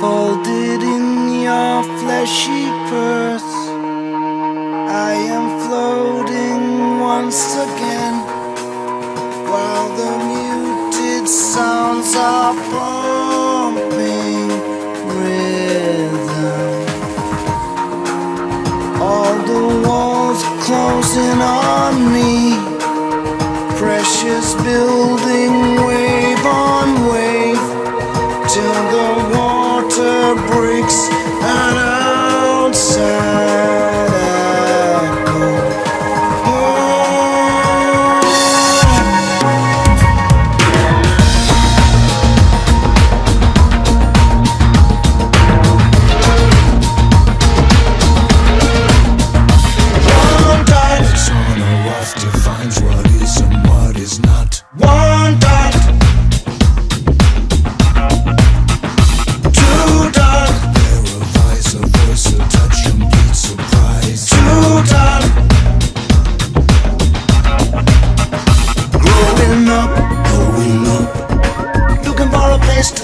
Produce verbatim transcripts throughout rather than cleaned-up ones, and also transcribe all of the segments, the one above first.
Folded in your fleshy purse, I am floating once again, while the muted sounds are pumping rhythm. All the walls closing on me, precious building wave on wave, till the water breaks and outside.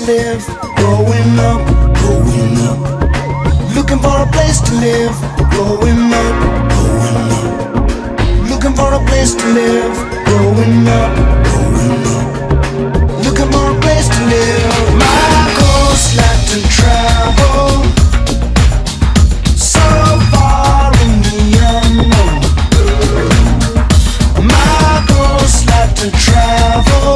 Live. Growing up, growing up, looking for a place to live. Growing up, growing up, looking for a place to live. Growing up, growing up, looking for a place to live. My goals like to travel so far in the unknown. My goals like to travel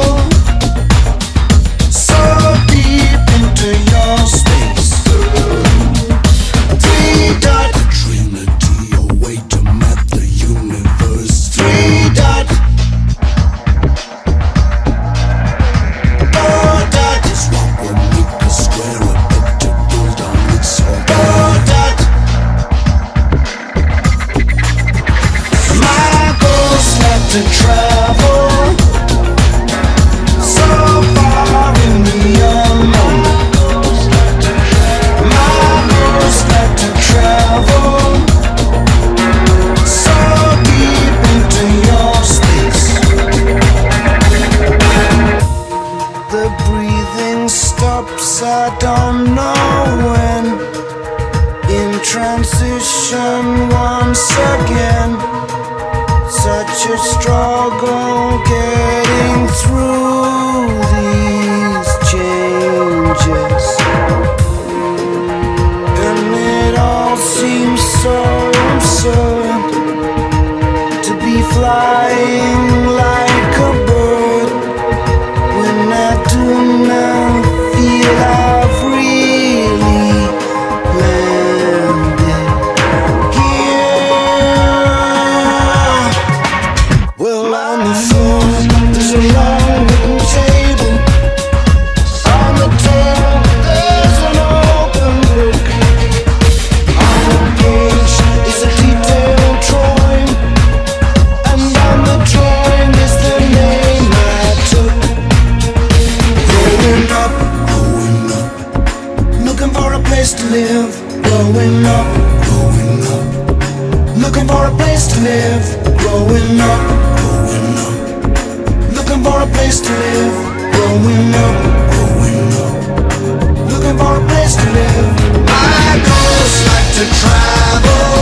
to travel so far in the unknown. My goals like to travel so deep into your space. The breathing stops, I don't know when. In transition once again, such a struggle getting through these changes, and it all seems so absurd to be flying like a bird when I do not feel I've really live. Growing up, growing up, looking for a place to live. Growing up, growing up, looking for a place to live. Growing up, growing up, looking for a place to live. My goals like to travel.